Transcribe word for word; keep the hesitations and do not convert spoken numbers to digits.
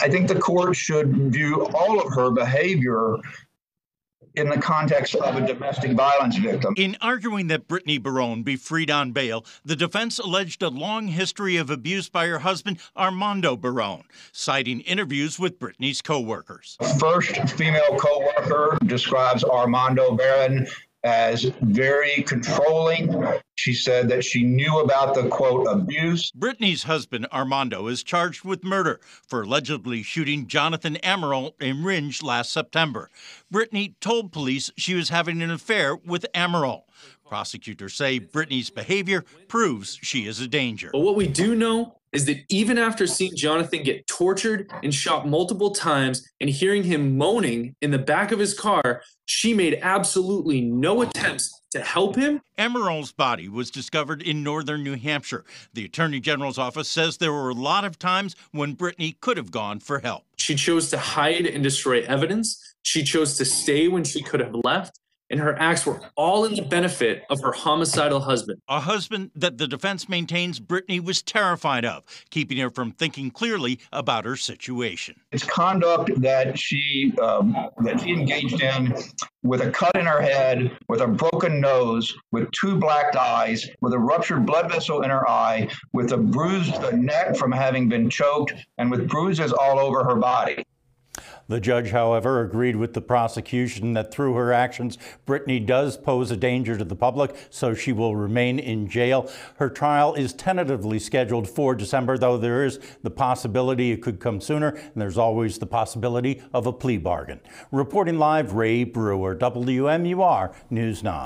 I think the court should view all of her behavior in the context of a domestic violence victim. In arguing that Brittany Barone be freed on bail, the defense alleged a long history of abuse by her husband, Armando Barone, citing interviews with Brittany's co-workers. First female co-worker describes Armando Barone as very controlling. She said that she knew about the, quote, abuse. Brittany's husband, Armando, is charged with murder for allegedly shooting Jonathan Amerault in Ringe last September. Brittany told police she was having an affair with Amerault. Prosecutors say Brittany's behavior proves she is a danger. But what we do know is that even after seeing Jonathan get tortured and shot multiple times and hearing him moaning in the back of his car, she made absolutely no attempts to help him. Amerault's body was discovered in northern New Hampshire. The Attorney General's office says there were a lot of times when Brittany could have gone for help. She chose to hide and destroy evidence. She chose to stay when she could have left. And her acts were all in the benefit of her homicidal husband. A husband that the defense maintains Brittany was terrified of, keeping her from thinking clearly about her situation. It's conduct that she um, that she engaged in with a cut in her head, with a broken nose, with two blacked eyes, with a ruptured blood vessel in her eye, with a bruised neck from having been choked, and with bruises all over her body. The judge, however, agreed with the prosecution that through her actions, Brittany does pose a danger to the public, so she will remain in jail. Her trial is tentatively scheduled for December, though there is the possibility it could come sooner, and there's always the possibility of a plea bargain. Reporting live, Ray Brewer, W M U R News nine.